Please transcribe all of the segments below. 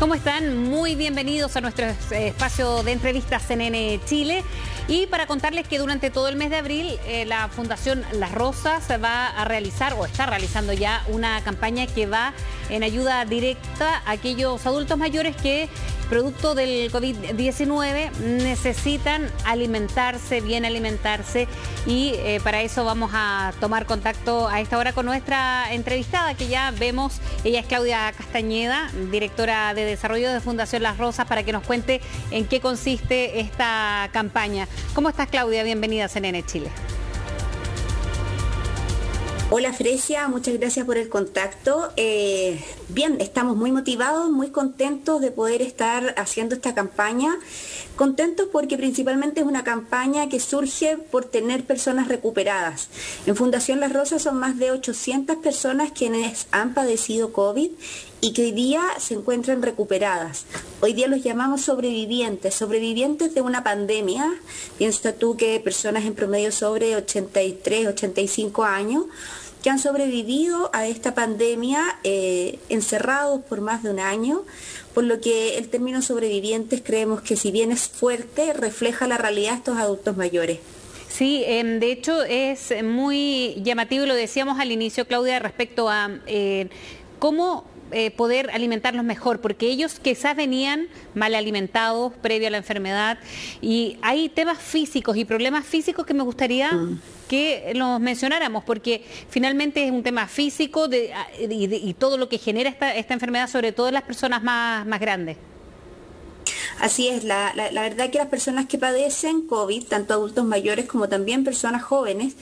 ¿Cómo están? Muy bienvenidos a nuestro espacio de entrevistas CNN Chile. Y para contarles que durante todo el mes de abril la Fundación Las Rosas va a realizar o está realizando ya una campaña que va en ayuda directa a aquellos adultos mayores que producto del COVID-19 necesitan alimentarse, bien alimentarse, y para eso vamos a tomar contacto a esta hora con nuestra entrevistada que ya vemos. Ella es Claudia Castañeda, directora de Desarrollo de Fundación Las Rosas, para que nos cuente en qué consiste esta campaña. ¿Cómo estás, Claudia? Bienvenida a CNN Chile. Hola Frecia, muchas gracias por el contacto. Bien, estamos muy motivados, muy contentos de poder estar haciendo esta campaña. Contentos porque principalmente es una campaña que surge por tener personas recuperadas. En Fundación Las Rosas son más de 800 personas quienes han padecido COVID y que hoy día se encuentran recuperadas. Hoy día los llamamos sobrevivientes, sobrevivientes de una pandemia. Piensa tú que personas en promedio sobre 83, 85 años que han sobrevivido a esta pandemia encerrados por más de un año, por lo que el término sobrevivientes creemos que, si bien es fuerte, refleja la realidad de estos adultos mayores. Sí, de hecho es muy llamativo, lo decíamos al inicio, Claudia, respecto a cómo poder alimentarlos mejor, porque ellos quizás venían mal alimentados previo a la enfermedad, y hay temas físicos y problemas físicos que me gustaría que los mencionáramos, porque finalmente es un tema físico y todo lo que genera esta enfermedad, sobre todo en las personas más grandes. Así es, la verdad que las personas que padecen COVID, tanto adultos mayores como también personas jóvenes,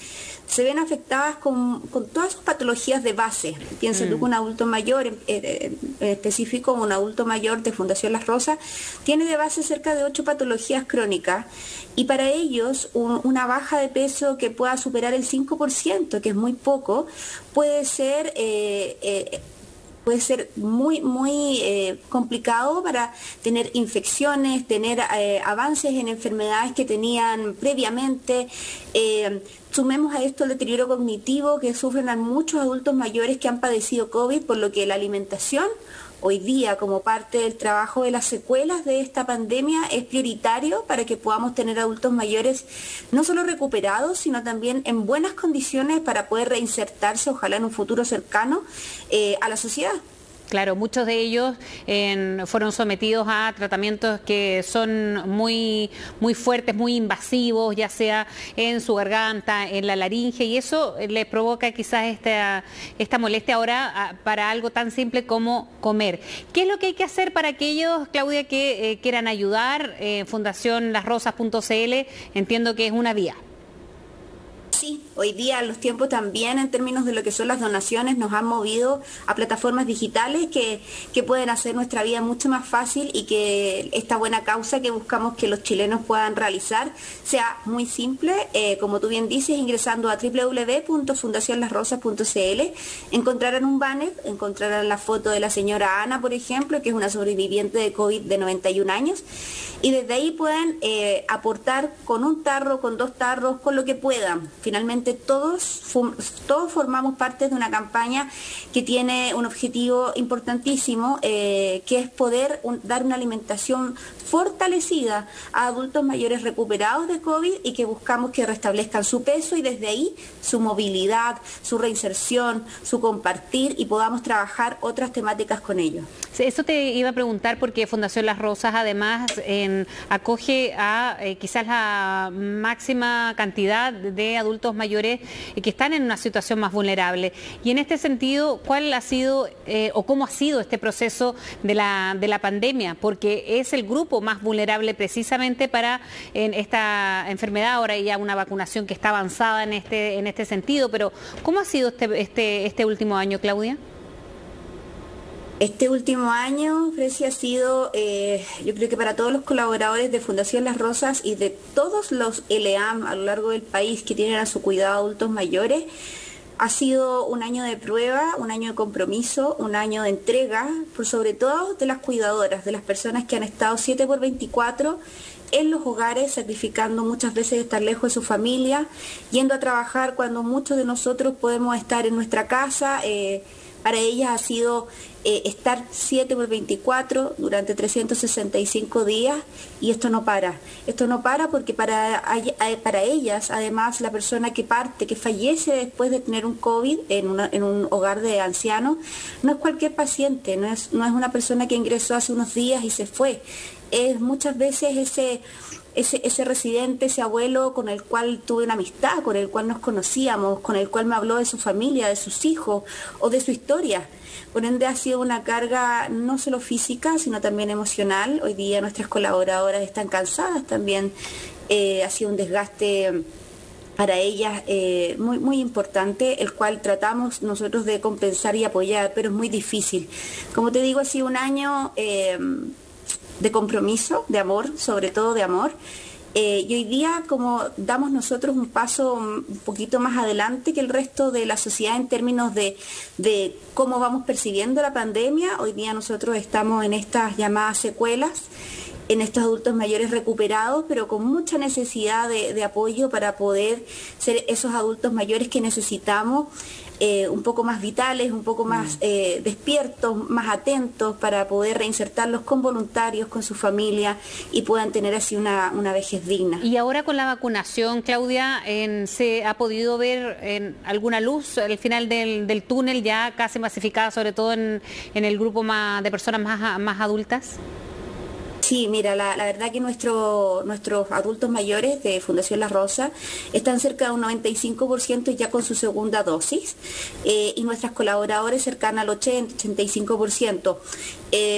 se ven afectadas con todas sus patologías de base. Piensa tú que un adulto mayor, en específico un adulto mayor de Fundación Las Rosas, tiene de base cerca de 8 patologías crónicas, y para ellos una baja de peso que pueda superar el 5%, que es muy poco, puede ser muy complicado para tener infecciones, tener avances en enfermedades que tenían previamente. Sumemos a esto el deterioro cognitivo que sufren a muchos adultos mayores que han padecido COVID, por lo que la alimentación hoy día, como parte del trabajo de las secuelas de esta pandemia, es prioritario para que podamos tener adultos mayores no solo recuperados, sino también en buenas condiciones para poder reinsertarse, ojalá en un futuro cercano, a la sociedad. Claro, muchos de ellos fueron sometidos a tratamientos que son muy fuertes, muy invasivos, ya sea en su garganta, en la laringe, y eso les provoca quizás esta molestia ahora para algo tan simple como comer. ¿Qué es lo que hay que hacer para aquellos, Claudia, que quieran ayudar? Fundacionlasrosas.cl, entiendo que es una vía. Sí, hoy día los tiempos también, en términos de lo que son las donaciones, nos han movido a plataformas digitales que pueden hacer nuestra vida mucho más fácil, y que esta buena causa que buscamos que los chilenos puedan realizar sea muy simple, como tú bien dices, ingresando a www.fundacionlasrosas.cl. encontrarán un banner, encontrarán la foto de la señora Ana, por ejemplo, que es una sobreviviente de COVID de 91 años, y desde ahí pueden aportar con un tarro, con 2 tarros, con lo que puedan. Finalmente todos formamos parte de una campaña que tiene un objetivo importantísimo, que es poder dar una alimentación fortalecida a adultos mayores recuperados de COVID, y que buscamos que restablezcan su peso y desde ahí su movilidad, su reinserción, su compartir, y podamos trabajar otras temáticas con ellos. Eso te iba a preguntar, porque Fundación Las Rosas además acoge a quizás la máxima cantidad de adultos mayores que están en una situación más vulnerable. Y en este sentido, ¿cuál ha sido o cómo ha sido este proceso de la pandemia? Porque es el grupo más vulnerable precisamente para esta enfermedad. Ahora hay ya una vacunación que está avanzada en este sentido, pero ¿cómo ha sido este último año, Claudia? Este último año, Frecia, ha sido, yo creo que para todos los colaboradores de Fundación Las Rosas y de todos los LEAM a lo largo del país que tienen a su cuidado adultos mayores, ha sido un año de prueba, un año de compromiso, un año de entrega, por sobre todo de las cuidadoras, de las personas que han estado 7×24 en los hogares, sacrificando muchas veces estar lejos de su familia, yendo a trabajar cuando muchos de nosotros podemos estar en nuestra casa, Para ellas ha sido estar 7/24 durante 365 días y esto no para. Esto no para porque para ellas, además, la persona que parte, que fallece después de tener un COVID en un hogar de ancianos, no es cualquier paciente, no es una persona que ingresó hace unos días y se fue. Es muchas veces ese residente, ese abuelo con el cual tuve una amistad, con el cual nos conocíamos, con el cual me habló de su familia, de sus hijos o de su historia. Por ende ha sido una carga no solo física, sino también emocional. Hoy día nuestras colaboradoras están cansadas también. Ha sido un desgaste para ellas muy, muy importante, el cual tratamos nosotros de compensar y apoyar, pero es muy difícil. Como te digo, ha sido un año de compromiso, de amor, sobre todo de amor. Y hoy día, como damos nosotros un paso un poquito más adelante que el resto de la sociedad en términos de cómo vamos percibiendo la pandemia, hoy día nosotros estamos en estas llamadas secuelas, en estos adultos mayores recuperados, pero con mucha necesidad de apoyo para poder ser esos adultos mayores que necesitamos, un poco más vitales, un poco más despiertos, más atentos, para poder reinsertarlos con voluntarios, con su familia, y puedan tener así una vejez digna. Y ahora con la vacunación, Claudia, ¿se ha podido ver alguna luz al final del túnel, ya casi masificada, sobre todo en el grupo de personas más adultas? Sí, mira, la verdad que nuestros adultos mayores de Fundación Las Rosas están cerca de un 95% ya con su segunda dosis, y nuestras colaboradoras cercanas al 80-85%,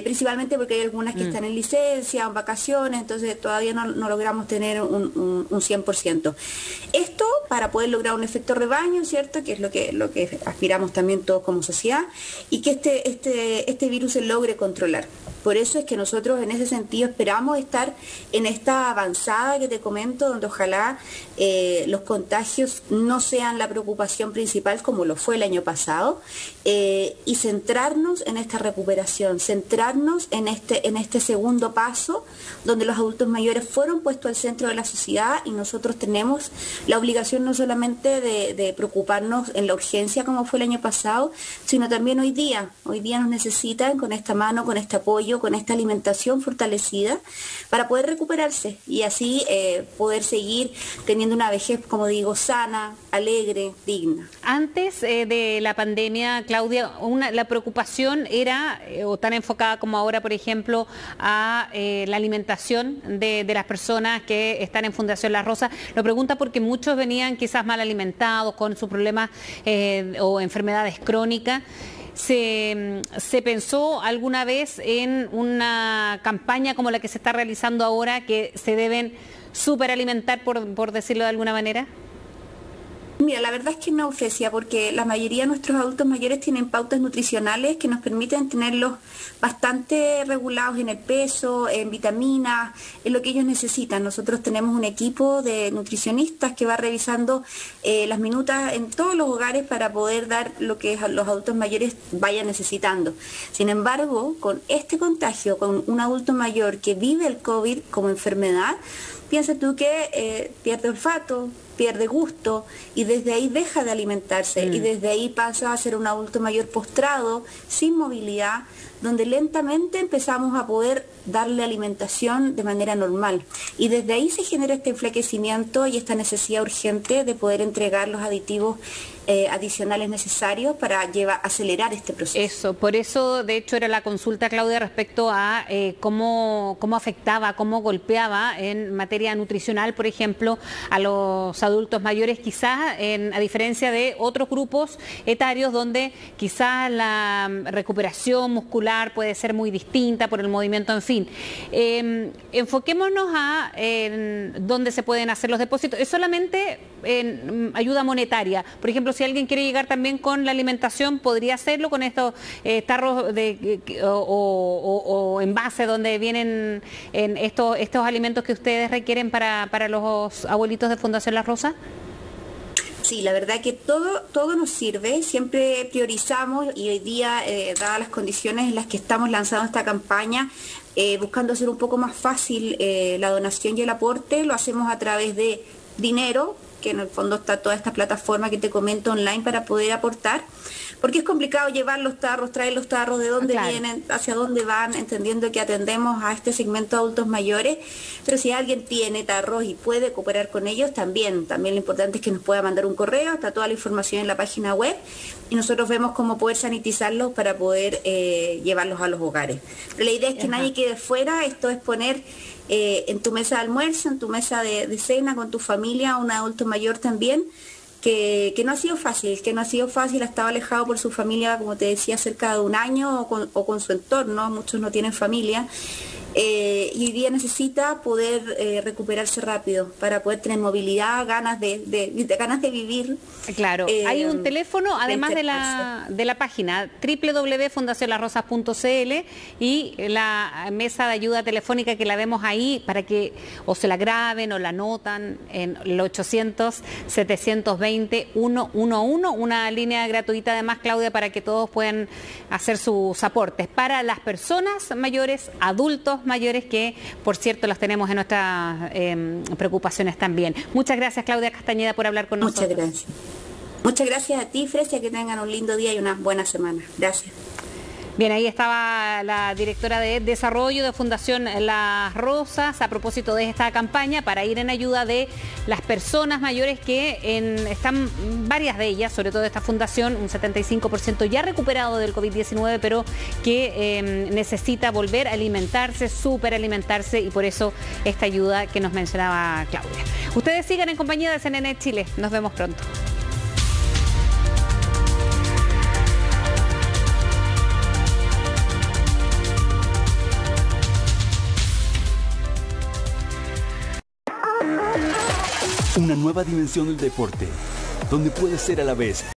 principalmente porque hay algunas que están en licencia, en vacaciones, entonces todavía no logramos tener un 100%. Esto para poder lograr un efecto rebaño, ¿cierto? Que es lo que aspiramos también todos como sociedad, y que este virus se logre controlar. Por eso es que nosotros en ese sentido esperamos estar en esta avanzada que te comento, donde ojalá los contagios no sean la preocupación principal como lo fue el año pasado, y centrarnos en esta recuperación, centrarnos en este segundo paso donde los adultos mayores fueron puestos al centro de la sociedad, y nosotros tenemos la obligación no solamente de preocuparnos en la urgencia como fue el año pasado, sino también hoy día nos necesitan con esta mano, con este apoyo, con esta alimentación fortalecida para poder recuperarse y así poder seguir teniendo una vejez, como digo, sana, alegre, digna. Antes de la pandemia, Claudia, la preocupación era o tan enfocada como ahora, por ejemplo, a la alimentación de las personas que están en Fundación Las Rosas. Lo pregunta porque muchos venían quizás mal alimentados, con sus problemas o enfermedades crónicas. ¿Se pensó alguna vez en una campaña como la que se está realizando ahora, que se deben superalimentar, por decirlo de alguna manera? Mira, la verdad es que no, Frecia, porque la mayoría de nuestros adultos mayores tienen pautas nutricionales que nos permiten tenerlos bastante regulados en el peso, en vitaminas, en lo que ellos necesitan. Nosotros tenemos un equipo de nutricionistas que va revisando las minutas en todos los hogares para poder dar lo que los adultos mayores vayan necesitando. Sin embargo, con este contagio, con un adulto mayor que vive el COVID como enfermedad, piensa tú que pierde olfato, pierde gusto, y desde ahí deja de alimentarse, y desde ahí pasa a ser un adulto mayor postrado, sin movilidad, donde lentamente empezamos a poder darle alimentación de manera normal. Y desde ahí se genera este enflaquecimiento y esta necesidad urgente de poder entregar los aditivos adicionales necesarios para acelerar este proceso. Eso, por eso de hecho era la consulta, Claudia, respecto a cómo afectaba, cómo golpeaba en materia nutricional, por ejemplo, a los adultos mayores, quizás a diferencia de otros grupos etarios donde quizás la recuperación muscular puede ser muy distinta por el movimiento, en fin. Enfoquémonos a dónde se pueden hacer los depósitos. Es solamente en ayuda monetaria. Por ejemplo, si alguien quiere llegar también con la alimentación, podría hacerlo con estos tarros o envases donde vienen estos alimentos que ustedes requieren para los abuelitos de Fundación Las Rosas. Sí, la verdad que todo nos sirve, siempre priorizamos, y hoy día, dadas las condiciones en las que estamos lanzando esta campaña, buscando hacer un poco más fácil la donación y el aporte, lo hacemos a través de dinero, que en el fondo está toda esta plataforma que te comento online para poder aportar, porque es complicado llevar los tarros, traer los tarros, de dónde vienen, hacia dónde van, entendiendo que atendemos a este segmento de adultos mayores, pero si alguien tiene tarros y puede cooperar con ellos, también lo importante es que nos pueda mandar un correo, está toda la información en la página web, y nosotros vemos cómo poder sanitizarlos para poder llevarlos a los hogares. Pero la idea es que nadie quede fuera, esto es poner en tu mesa de almuerzo, en tu mesa de cena, con tu familia, un adulto mayor también, que no ha sido fácil, ha estado alejado por su familia, como te decía, cerca de un año, o con su entorno, muchos no tienen familia, y hoy día necesita poder recuperarse rápido para poder tener movilidad, ganas de vivir. Claro, hay un teléfono, además de la página www.fundacionlasrosas.cl y la mesa de ayuda telefónica que la vemos ahí para que o se la graben o la anotan en el 800-720-111, una línea gratuita además, Claudia, para que todos puedan hacer sus aportes para las personas mayores, adultos mayores, que por cierto las tenemos en nuestras preocupaciones también. Muchas gracias, Claudia Castañeda, por hablar con nosotros. Muchas gracias. Muchas gracias a ti, Frecia, que tengan un lindo día y una buena semana. Gracias. Bien, ahí estaba la directora de Desarrollo de Fundación Las Rosas a propósito de esta campaña para ir en ayuda de las personas mayores que están, varias de ellas, sobre todo esta fundación, un 75% ya recuperado del COVID-19, pero que necesita volver a alimentarse, superalimentarse, y por eso esta ayuda que nos mencionaba Claudia. Ustedes sigan en compañía de CNN Chile. Nos vemos pronto. Una nueva dimensión del deporte, donde puedes ser a la vez